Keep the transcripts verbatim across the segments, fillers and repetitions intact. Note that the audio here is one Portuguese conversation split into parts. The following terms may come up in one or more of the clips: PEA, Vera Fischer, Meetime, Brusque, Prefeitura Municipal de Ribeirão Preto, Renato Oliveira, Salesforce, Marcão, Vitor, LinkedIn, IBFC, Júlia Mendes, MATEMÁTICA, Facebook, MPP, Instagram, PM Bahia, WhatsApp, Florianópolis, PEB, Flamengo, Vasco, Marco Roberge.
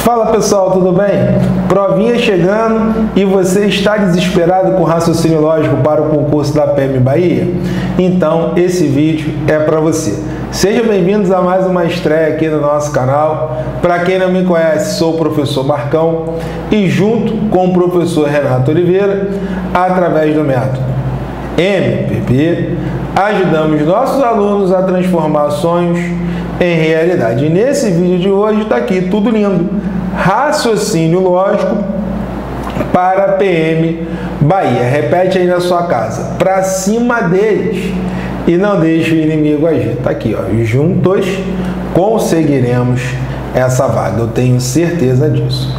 Fala pessoal, tudo bem? Provinha chegando e você está desesperado com raciocínio lógico para o concurso da P M Bahia? Então esse vídeo é para você. Sejam bem-vindos a mais uma estreia aqui no nosso canal. Para quem não me conhece, sou o professor Marcão e junto com o professor Renato Oliveira, através do método M P P, ajudamos nossos alunos a transformar sonhos em realidade. E nesse vídeo de hoje está aqui tudo lindo, raciocínio lógico para P M Bahia. Repete aí na sua casa, para cima deles e não deixe o inimigo agir. Está aqui, ó, juntos conseguiremos essa vaga, eu tenho certeza disso.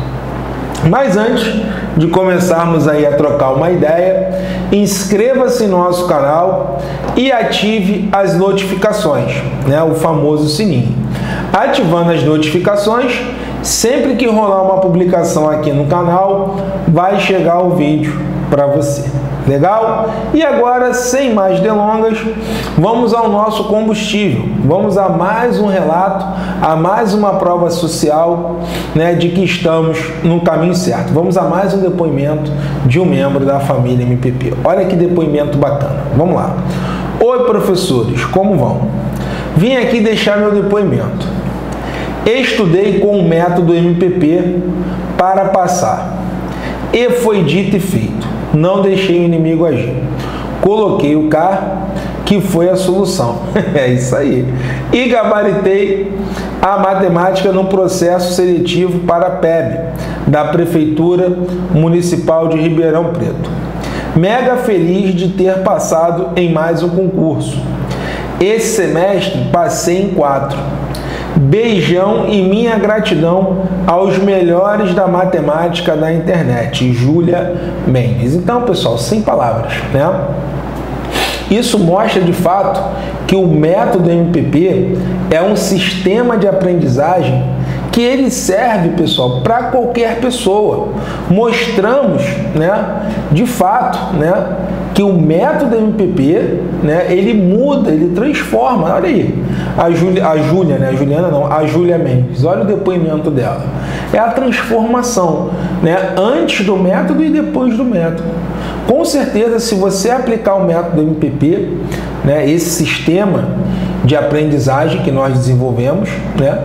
Mas antes de começarmos aí a trocar uma ideia, inscreva-se no nosso canal e ative as notificações, né? O famoso sininho. Ativando as notificações, sempre que rolar uma publicação aqui no canal, vai chegar o vídeo para você. Legal? E agora, sem mais delongas, vamos ao nosso combustível. Vamos a mais um relato, a mais uma prova social, né, de que estamos no caminho certo. Vamos a mais um depoimento de um membro da família M P P. Olha que depoimento bacana. Vamos lá. Oi, professores, como vão? Vim aqui deixar meu depoimento. Estudei com o método M P P para passar. E foi dito e feito. Não deixei o inimigo agir. Coloquei o carro, que foi a solução. É isso aí. E gabaritei a matemática no processo seletivo para a P E B, da Prefeitura Municipal de Ribeirão Preto. Mega feliz de ter passado em mais um concurso. Esse semestre passei em quatro. Beijão e minha gratidão aos melhores da matemática na internet, Júlia Mendes. Então, pessoal, sem palavras, né? Isso mostra de fato que o método M P P é um sistema de aprendizagem que ele serve, pessoal, para qualquer pessoa. Mostramos, né, de fato, né, que o método M P P, né, ele muda, ele transforma. Olha aí, a Júlia, a Júlia, né, a Juliana não, a Júlia Mendes, olha o depoimento dela. É a transformação, né, antes do método e depois do método. Com certeza, se você aplicar o método M P P, né, esse sistema de aprendizagem que nós desenvolvemos, né,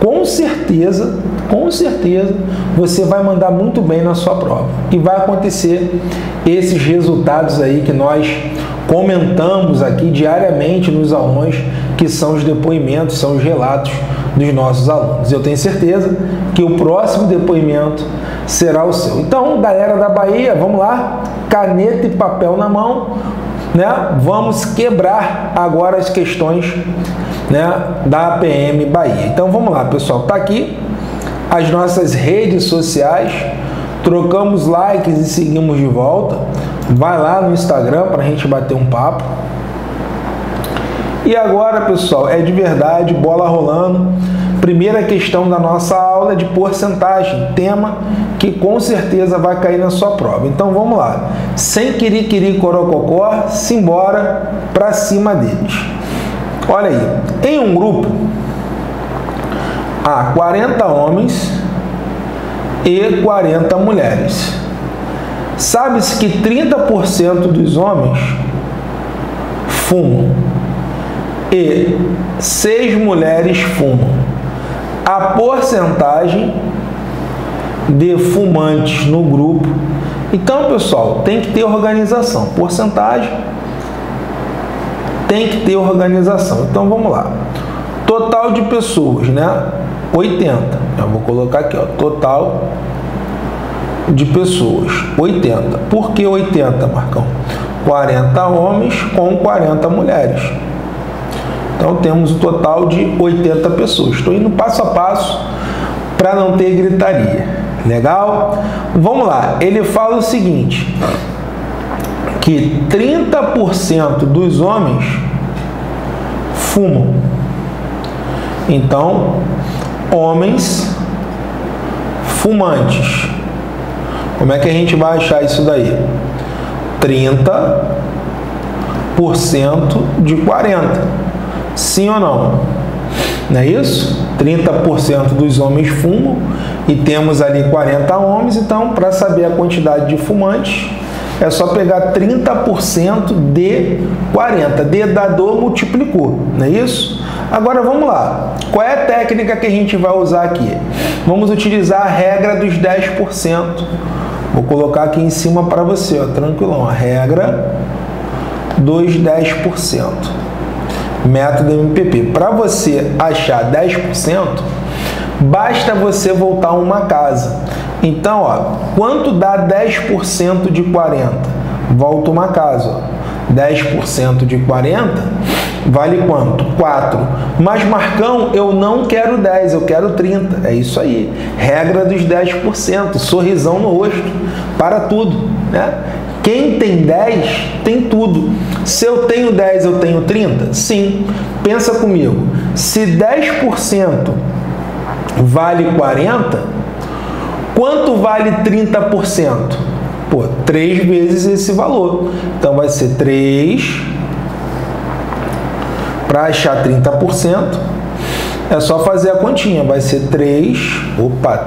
Com certeza, com certeza, você vai mandar muito bem na sua prova. E vai acontecer esses resultados aí que nós comentamos aqui diariamente nos aulões, que são os depoimentos, são os relatos dos nossos alunos. Eu tenho certeza que o próximo depoimento será o seu. Então, galera da Bahia, vamos lá, caneta e papel na mão, né? Vamos quebrar agora as questões, né, da P M Bahia. Então vamos lá, pessoal, tá aqui as nossas redes sociais, trocamos likes e seguimos de volta. Vai lá no Instagram para a gente bater um papo. E agora, pessoal, é de verdade, bola rolando. Primeira questão da nossa aula é de porcentagem, tema que com certeza vai cair na sua prova. Então vamos lá, sem quiriquiri corococó, simbora para cima deles. Olha aí, em um grupo há quarenta homens e quarenta mulheres. Sabe-se que trinta por cento dos homens fumam e seis mulheres fumam. A porcentagem de fumantes no grupo. Então, pessoal, tem que ter organização. Porcentagem tem que ter organização. Então vamos lá, total de pessoas, né, oitenta. Eu vou colocar aqui, ó, total de pessoas oitenta. Por que oitenta, Marcão? quarenta homens com quarenta mulheres. Então temos um total de oitenta pessoas. Estou indo passo a passo para não ter gritaria. Legal? Vamos lá, ele fala o seguinte, que trinta por cento dos homens fumam. Então, homens fumantes. Como é que a gente vai achar isso daí? trinta por cento de quarenta. Sim ou não? Não é isso? trinta por cento dos homens fumam e temos ali quarenta homens, então para saber a quantidade de fumantes é só pegar trinta por cento de quarenta, dedador multiplicou, não é isso? Agora vamos lá, qual é a técnica que a gente vai usar aqui? Vamos utilizar a regra dos dez por cento, vou colocar aqui em cima para você, ó, tranquilão, a regra dos dez por cento. Método M P P. Para você achar dez por cento, basta você voltar uma casa. Então, ó, quanto dá dez por cento de quarenta? Volta uma casa. Ó. dez por cento de quarenta vale quanto? quatro. Mas, Marcão, eu não quero dez, eu quero trinta. É isso aí. Regra dos dez por cento. Sorrisão no rosto. Para tudo, né? Quem tem dez, tem tudo. Se eu tenho dez, eu tenho trinta? Sim. Pensa comigo. Se dez por cento vale quarenta, quanto vale trinta por cento? Pô, três vezes esse valor. Então, vai ser três. Para achar trinta por cento, é só fazer a continha. Vai ser três. Opa,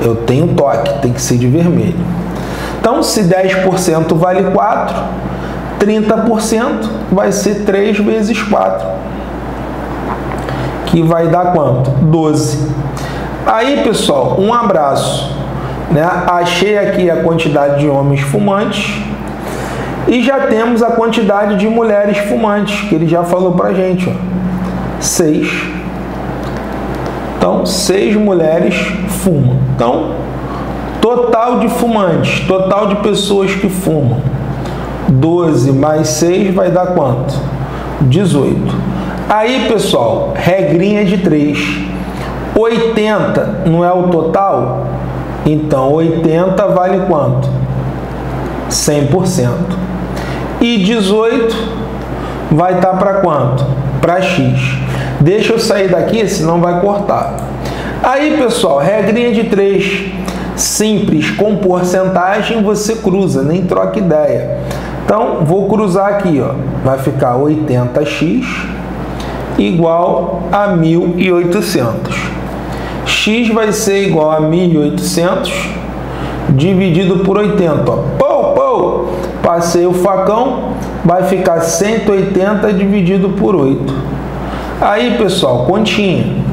eu tenho toque. Tem que ser de vermelho. Então, se dez por cento vale quatro, trinta por cento vai ser três vezes quatro, que vai dar quanto? doze. Aí, pessoal, um abraço, né? Achei aqui a quantidade de homens fumantes e já temos a quantidade de mulheres fumantes, que ele já falou pra gente, ó. seis. Então, seis mulheres fumam. Então, total de fumantes, total de pessoas que fumam. doze mais seis vai dar quanto? dezoito. Aí, pessoal, regrinha de três. oitenta não é o total? Então, oitenta vale quanto? cem por cento. E dezoito vai estar para quanto? Para X. Deixa eu sair daqui, senão vai cortar. Aí, pessoal, regrinha de três. Simples, com porcentagem você cruza, nem troca ideia. Então, vou cruzar aqui, ó, vai ficar oitenta x igual a mil e oitocentos. X vai ser igual a mil e oitocentos dividido por oitenta. Ó. Pou, pou. Passei o facão, vai ficar cento e oitenta dividido por oito. Aí, pessoal, continha.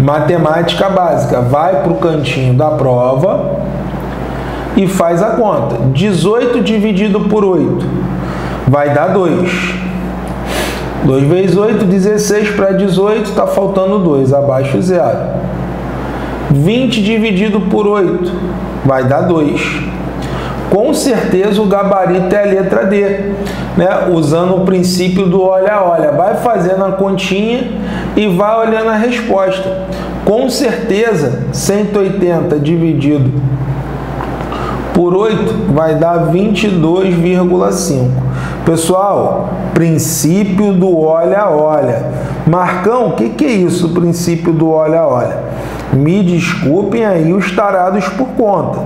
Matemática básica, vai para o cantinho da prova e faz a conta. dezoito dividido por oito vai dar dois. dois vezes oito, dezesseis, para dezoito está faltando dois, abaixo zero. vinte dividido por oito vai dar dois. Com certeza o gabarito é a letra D, né? Usando o princípio do olha, olha, vai fazendo a continha e vai olhando a resposta. Com certeza, cento e oitenta dividido por oito vai dar vinte e dois vírgula cinco. Pessoal, princípio do olha, olha. Marcão, o que, que é isso, o princípio do olha, olha? Me desculpem aí os tarados por conta.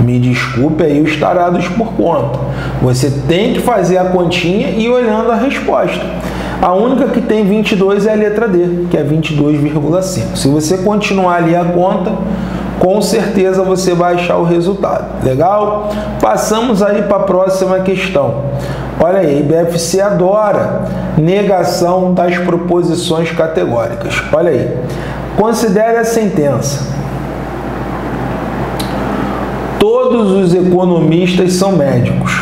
Me desculpe aí os tarados por conta. Você tem que fazer a continha e ir olhando a resposta. A única que tem vinte e dois é a letra D, que é vinte e dois vírgula cinco. Se você continuar ali a conta, com certeza você vai achar o resultado. Legal? Passamos aí para a próxima questão. Olha aí, I B F C adora negação das proposições categóricas. Olha aí. Considere a sentença. Todos os economistas são médicos.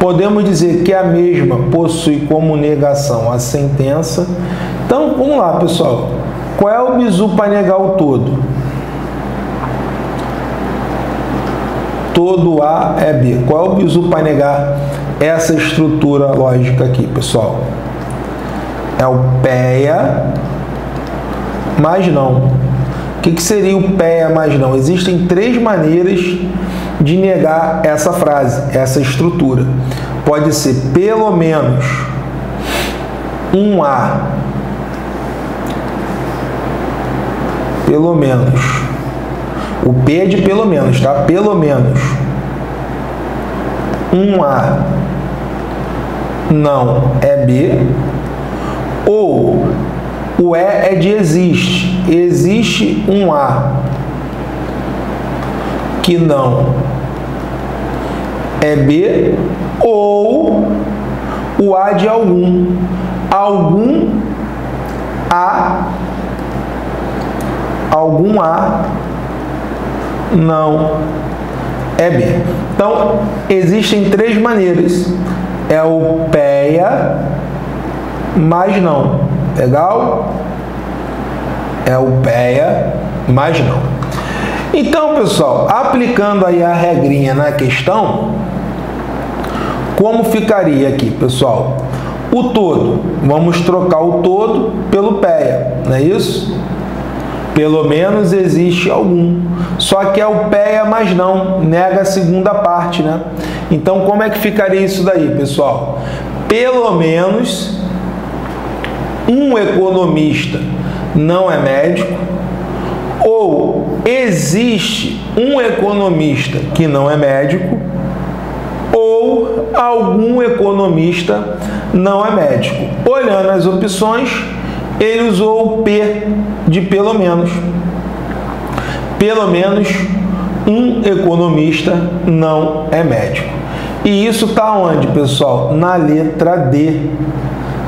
Podemos dizer que a mesma possui como negação a sentença. Então, vamos lá, pessoal. Qual é o bizu para negar o todo? Todo A é B. Qual é o bizu para negar essa estrutura lógica aqui, pessoal? É o P E A, mas não. O que, que seria o P E A mais não? Existem três maneiras de negar essa frase, essa estrutura. Pode ser pelo menos um A, pelo menos, o P é de pelo menos, tá? Pelo menos um A não é B, ou O E é de existe. Existe um A que não é B, ou o A de algum. Algum A, algum A não é B. Então, existem três maneiras. É o P E A, mas não. Legal? É o P E A, mas não. Então, pessoal, aplicando aí a regrinha na questão, como ficaria aqui, pessoal? O todo. Vamos trocar o todo pelo P E A, não é isso? Pelo menos existe algum. Só que é o P E A, mas não. Nega a segunda parte, né? Então, como é que ficaria isso daí, pessoal? Pelo menos um economista não é médico, ou existe um economista que não é médico, ou algum economista não é médico. Olhando as opções, ele usou o P de pelo menos. Pelo menos um economista não é médico. E isso está onde, pessoal? Na letra D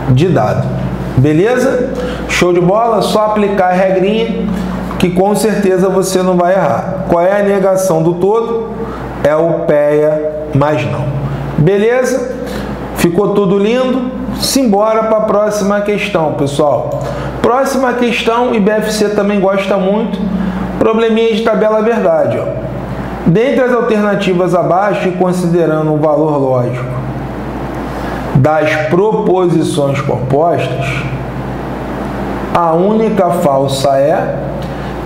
de dado. Beleza? Show de bola? Só aplicar a regrinha que com certeza você não vai errar. Qual é a negação do todo? É o P E A, mas não. Beleza? Ficou tudo lindo? Simbora para a próxima questão, pessoal. Próxima questão, I B F C também gosta muito. Probleminha de tabela verdade, ó. Dentre as alternativas abaixo e considerando o valor lógico das proposições propostas, a única falsa é...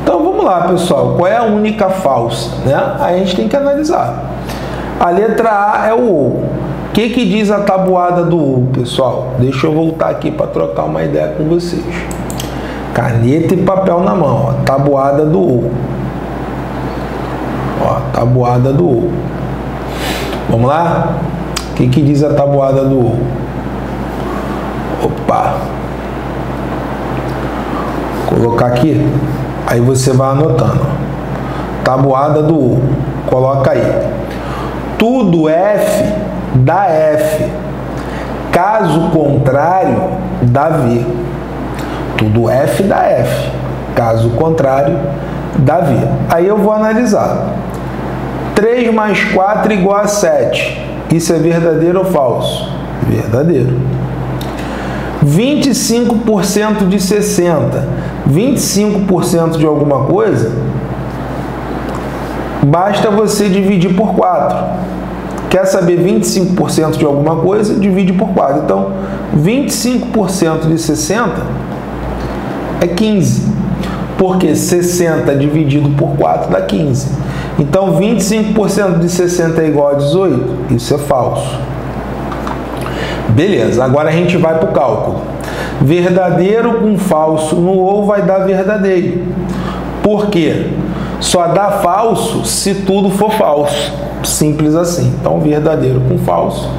Então, vamos lá, pessoal. Qual é a única falsa, né? A gente tem que analisar. A letra A é o ou. O que que diz a tabuada do ou, pessoal? Deixa eu voltar aqui para trocar uma ideia com vocês. Caneta e papel na mão, ó. Tabuada do ou. Ó, tabuada do ou. Vamos lá? O que que diz a tabuada do ou? Opa! Vou colocar aqui. Aí você vai anotando. Tabuada do ou. Coloca aí. Tudo F dá F. Caso contrário, dá V. Tudo F dá F. Caso contrário, dá V. Aí eu vou analisar. três mais quatro igual a sete. Isso é verdadeiro ou falso? Verdadeiro. vinte e cinco por cento de sessenta. vinte e cinco por cento de alguma coisa, basta você dividir por quatro. Quer saber vinte e cinco por cento de alguma coisa? Divide por quatro. Então, vinte e cinco por cento de sessenta é quinze. Porque sessenta dividido por quatro dá quinze. Então, vinte e cinco por cento de sessenta é igual a dezoito. Isso é falso. Beleza, agora a gente vai para o cálculo. Verdadeiro com falso no ou vai dar verdadeiro. Por quê? Só dá falso se tudo for falso. Simples assim. Então, verdadeiro com falso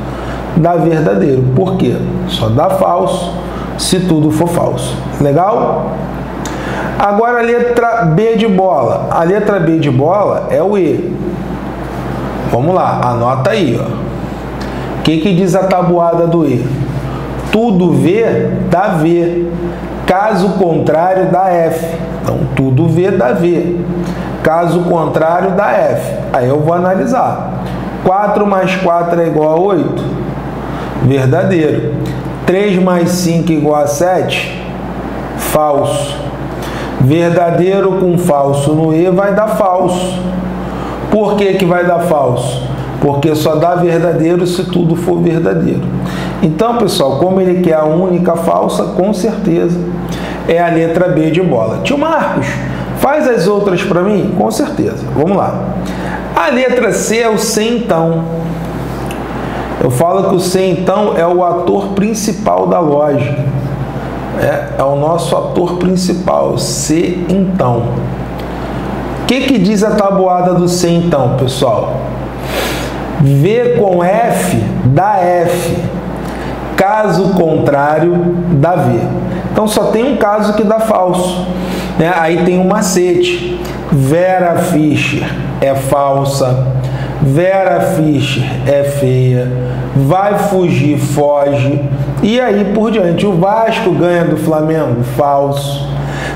dá verdadeiro. Por quê? Só dá falso se tudo for falso. Legal? Agora, a letra B de bola. A letra B de bola é o E. Vamos lá, anota aí, ó. O que que diz a tabuada do E? Tudo V dá V. Caso contrário, dá F. Então, tudo V dá V. Caso contrário, dá F. Aí eu vou analisar. quatro mais quatro é igual a oito. Verdadeiro. três mais cinco igual a sete. Falso. Verdadeiro com falso no E vai dar falso. Por que que vai dar falso? Porque só dá verdadeiro se tudo for verdadeiro. Então, pessoal, como ele quer a única falsa, com certeza é a letra B de bola. Tio Marcos, faz as outras para mim? Com certeza. Vamos lá. A letra C é o C, então. Eu falo que o C, então, é o ator principal da lógica. É, é o nosso ator principal, C, então. O que que diz a tabuada do C, então, pessoal? V com F dá F. Caso contrário, dá V. Então só tem um caso que dá falso, né? Aí tem um macete. Vera Fischer é falsa, Vera Fischer é feia, vai fugir, foge, e aí por diante. O Vasco ganha do Flamengo, falso.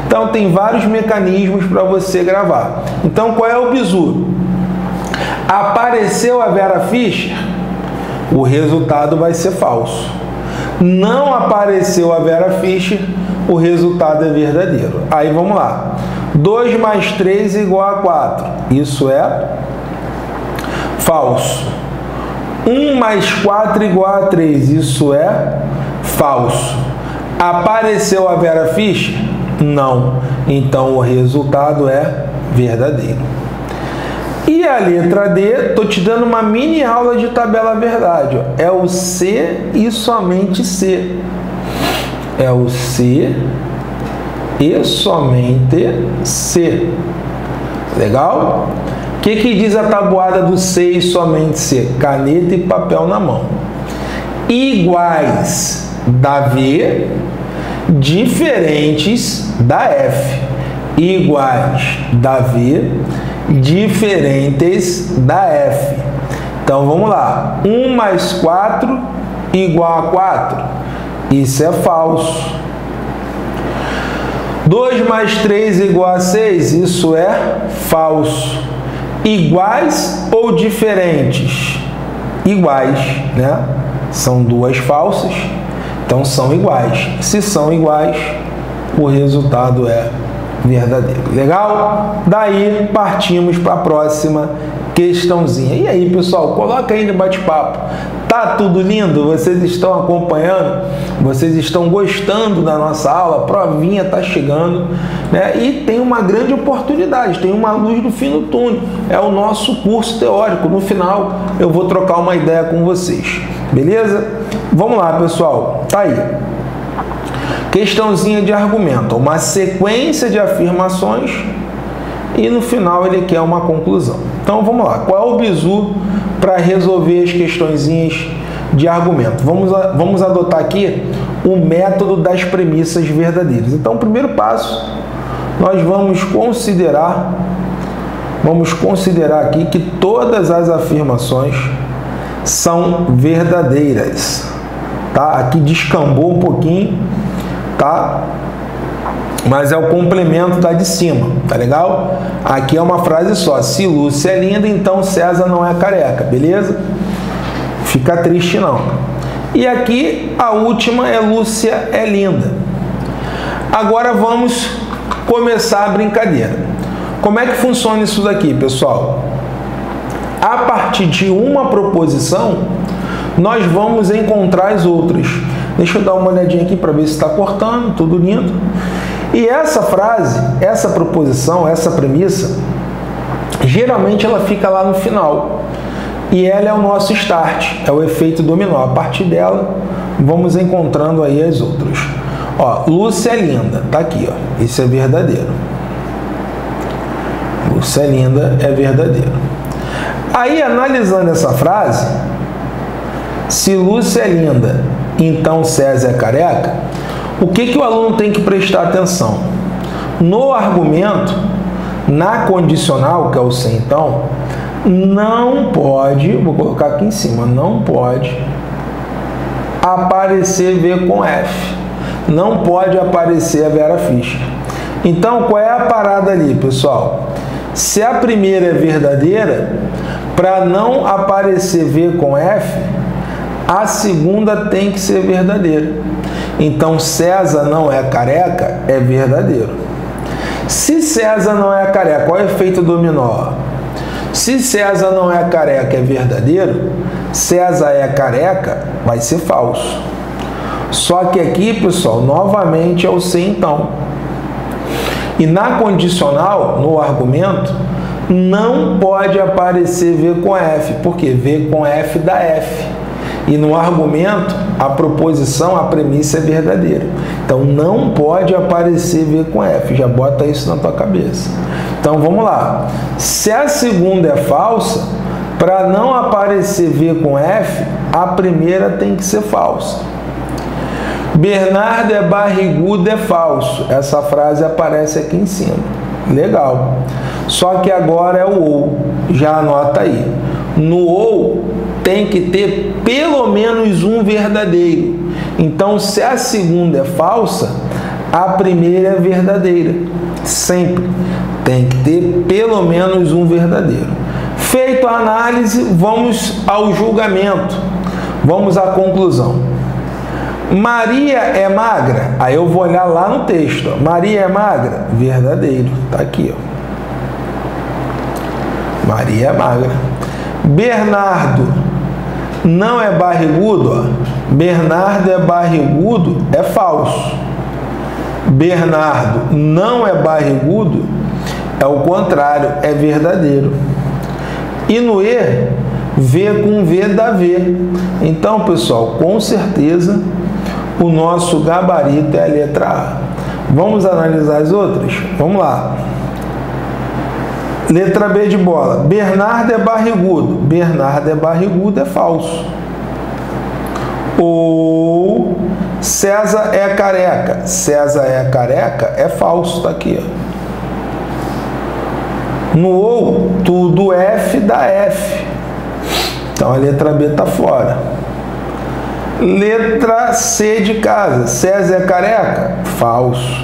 Então tem vários mecanismos para você gravar. Então qual é o bizu? Apareceu a Vera Fischer, o resultado vai ser falso. Não apareceu a Vera Fischer, o resultado é verdadeiro. Aí vamos lá. dois mais três igual a quatro. Isso é falso. um mais quatro igual a três. Isso é falso. Apareceu a Vera Fischer? Não. Então o resultado é verdadeiro. E a letra D, estou te dando uma mini aula de tabela verdade. Ó. É o C e somente C. É o C e somente C. Legal? O que que diz a tabuada do C e somente C? Caneta e papel na mão. Iguais da V, diferentes da F. Iguais da V, diferentes da F. Então vamos lá. um mais quatro igual a quatro. Isso é falso. dois mais três igual a seis. Isso é falso. Iguais ou diferentes? Iguais, né? São duas falsas. Então são iguais. Se são iguais, o resultado é verdadeiro. Legal? Daí partimos para a próxima questãozinha. E aí, pessoal, coloca aí no bate-papo. Tá tudo lindo? Vocês estão acompanhando? Vocês estão gostando da nossa aula? A provinha tá chegando, né? E tem uma grande oportunidade, tem uma luz do fim do túnel. É o nosso curso teórico. No final eu vou trocar uma ideia com vocês. Beleza? Vamos lá, pessoal. Tá aí. Questãozinha de argumento, uma sequência de afirmações e no final ele quer uma conclusão. Então vamos lá, qual é o bizu para resolver as questõezinhas de argumento? Vamos, vamos adotar aqui o método das premissas verdadeiras. Então o primeiro passo, nós vamos considerar, vamos considerar aqui que todas as afirmações são verdadeiras. Tá? Aqui descambou um pouquinho. Tá? Mas é o complemento da de cima, tá legal? Aqui é uma frase só. Se Lúcia é linda, então César não é careca, beleza? Fica triste não. E aqui a última é Lúcia é linda. Agora vamos começar a brincadeira. Como é que funciona isso daqui, pessoal? A partir de uma proposição, nós vamos encontrar as outras. Deixa eu dar uma olhadinha aqui para ver se está cortando, tudo lindo. E essa frase, essa proposição, essa premissa, geralmente ela fica lá no final. E ela é o nosso start, é o efeito dominó. A partir dela, vamos encontrando aí as outras. Ó, Lúcia é linda, tá aqui, ó. Isso é verdadeiro. Lúcia é linda é verdadeiro. Aí, analisando essa frase, se Lúcia é linda, então César é careca, o que que o aluno tem que prestar atenção? No argumento, na condicional, que é o se então, não pode, vou colocar aqui em cima, não pode aparecer V com F. Não pode aparecer a Vera Fischer. Então, qual é a parada ali, pessoal? Se a primeira é verdadeira, para não aparecer V com F, a segunda tem que ser verdadeira. Então, César não é careca, é verdadeiro. Se César não é careca, qual é o efeito dominó? Se César não é careca, é verdadeiro. César é careca, vai ser falso. Só que aqui, pessoal, novamente é o se então. E na condicional, no argumento, não pode aparecer V com F, porque V com F dá F. E no argumento, a proposição, a premissa é verdadeira. Então, não pode aparecer V com F. Já bota isso na tua cabeça. Então, vamos lá. Se a segunda é falsa, para não aparecer V com F, a primeira tem que ser falsa. Bernardo é barrigudo, é falso. Essa frase aparece aqui em cima. Legal. Só que agora é o ou. Já anota aí. No ou tem que ter pelo menos um verdadeiro. Então, se a segunda é falsa, a primeira é verdadeira. Sempre tem que ter pelo menos um verdadeiro. Feito a análise, vamos ao julgamento. Vamos à conclusão. Maria é magra? Aí eu vou olhar lá no texto. Ó. Maria é magra? Verdadeiro. Tá aqui, ó. Maria é magra. Bernardo não é barrigudo? Ó. Bernardo é barrigudo? É falso. Bernardo não é barrigudo? É o contrário, é verdadeiro. E no E, V com V dá V. Então, pessoal, com certeza, o nosso gabarito é a letra A. Vamos analisar as outras? Vamos lá. Letra B de bola. Bernardo é barrigudo. Bernardo é barrigudo, é falso. Ou César é careca. César é careca, é falso. Tá aqui, ó. No ou, tudo F dá F. Então, a letra B está fora. Letra C de casa. César é careca? Falso.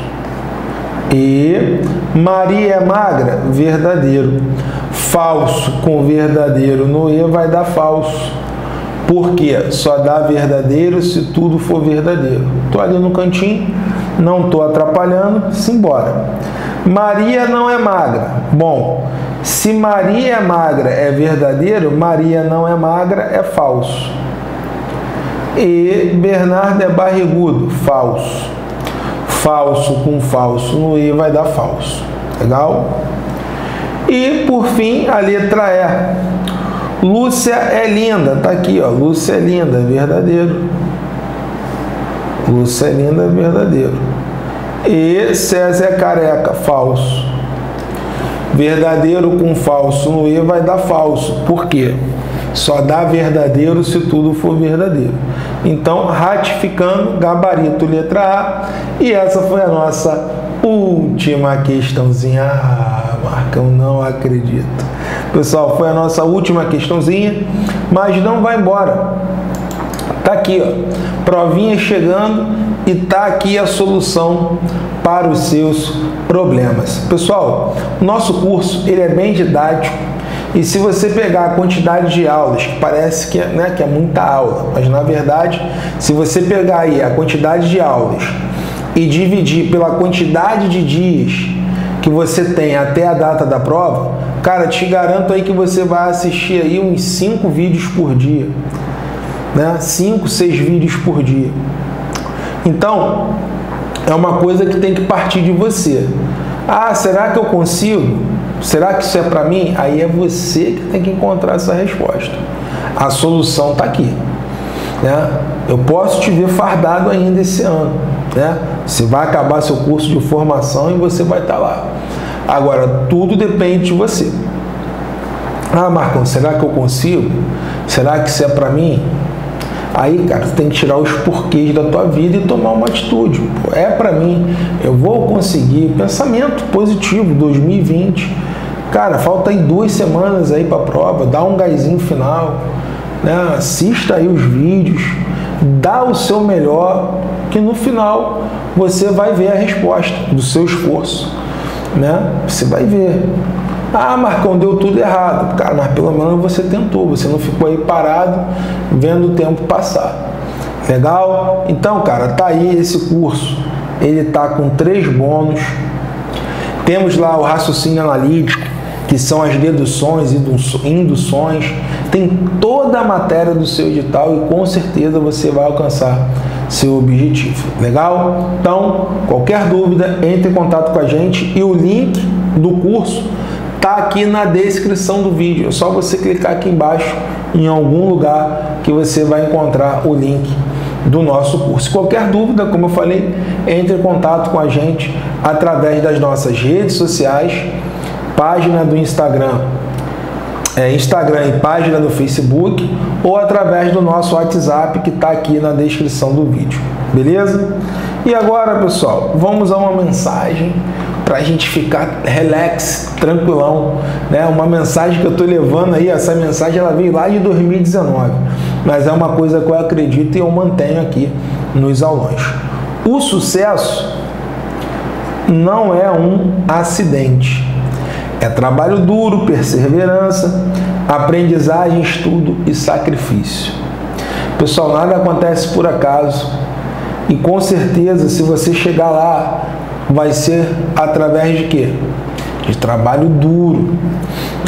E Maria é magra? Verdadeiro. Falso com verdadeiro no E vai dar falso. Por quê? Só dá verdadeiro se tudo for verdadeiro. Estou ali no cantinho, não estou atrapalhando, simbora. Maria não é magra. Bom, se Maria é magra é verdadeiro, Maria não é magra é falso. E Bernardo é barrigudo, falso. Falso com falso no I vai dar falso. Legal? E por fim a letra E. Lúcia é linda, tá aqui, ó. Lúcia é linda, é verdadeiro. Lúcia é linda, é verdadeiro. E César é careca, falso. Verdadeiro com falso no E vai dar falso. Por quê? Só dá verdadeiro se tudo for verdadeiro. Então, ratificando, gabarito letra A. E essa foi a nossa última questãozinha. Ah, Marcão, não acredito. Pessoal, foi a nossa última questãozinha, mas não vai embora. Tá aqui, ó, provinha chegando e tá aqui a solução para os seus problemas. Pessoal, nosso curso ele é bem didático e se você pegar a quantidade de aulas, que parece que, né, que é muita aula, mas na verdade, se você pegar aí a quantidade de aulas e dividir pela quantidade de dias que você tem até a data da prova, cara, te garanto aí que você vai assistir aí uns cinco vídeos por dia. Né? cinco, seis vídeos por dia. Então, é uma coisa que tem que partir de você. Ah, será que eu consigo? Será que isso é para mim? Aí é você que tem que encontrar essa resposta. A solução está aqui. Né? Eu posso te ver fardado ainda esse ano. Né? Você vai acabar seu curso de formação e você vai estar lá. Agora, tudo depende de você. Ah, Marcão, será que eu consigo? Será que isso é para mim? Aí, cara, você tem que tirar os porquês da tua vida e tomar uma atitude. É para mim, eu vou conseguir. Pensamento positivo, dois mil e vinte. Cara, falta aí duas semanas aí para a prova, dá um gásinho final, né? Assista aí os vídeos, dá o seu melhor, que no final você vai ver a resposta do seu esforço, né? Você vai ver. Ah, Marcão, deu tudo errado. Cara, mas pelo menos você tentou, você não ficou aí parado vendo o tempo passar. Legal? Então, cara, tá aí esse curso. Ele tá com três bônus. Temos lá o raciocínio analítico, que são as deduções e induções. Tem toda a matéria do seu edital e com certeza você vai alcançar seu objetivo. Legal? Então, qualquer dúvida, entre em contato com a gente e o link do curso tá aqui na descrição do vídeo. É só você clicar aqui embaixo, em algum lugar, que você vai encontrar o link do nosso curso. Qualquer dúvida, como eu falei, entre em contato com a gente através das nossas redes sociais, página do Instagram, é, Instagram e página do Facebook, ou através do nosso WhatsApp, que está aqui na descrição do vídeo. Beleza? E agora, pessoal, vamos a uma mensagem para a gente ficar relax, tranquilão, né? Uma mensagem que eu estou levando aí, essa mensagem ela veio lá de dois mil e dezenove, mas é uma coisa que eu acredito e eu mantenho aqui nos aulões. O sucesso não é um acidente, é trabalho duro, perseverança, aprendizagem, estudo e sacrifício. Pessoal, nada acontece por acaso e com certeza se você chegar lá vai ser através de quê? De trabalho duro,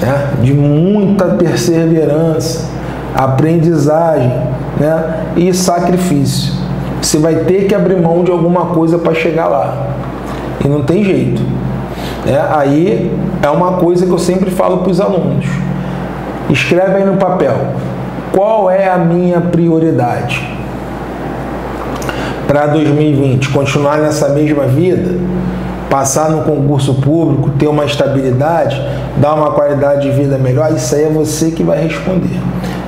né? De muita perseverança, aprendizagem, né? E sacrifício. Você vai ter que abrir mão de alguma coisa para chegar lá e não tem jeito, né? Aí é uma coisa que eu sempre falo para os alunos: escreve aí no papel qual é a minha prioridade para dois mil e vinte, continuar nessa mesma vida, passar no concurso público, ter uma estabilidade, dar uma qualidade de vida melhor. Isso aí é você que vai responder.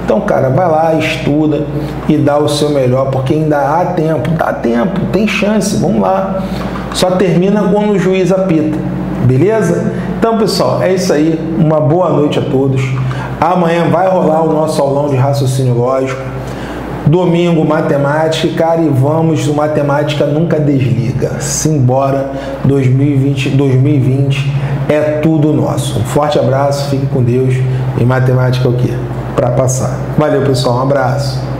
Então, cara, vai lá, estuda e dá o seu melhor, porque ainda há tempo, dá tempo, tem chance, vamos lá. Só termina quando o juiz apita, beleza? Então, pessoal, é isso aí. Uma boa noite a todos. Amanhã vai rolar o nosso aulão de raciocínio lógico. Domingo, matemática, cara, e vamos, matemática nunca desliga. Simbora, dois mil e vinte, dois mil e vinte é tudo nosso. Um forte abraço, fique com Deus. E matemática é o quê? Para passar. Valeu, pessoal, um abraço.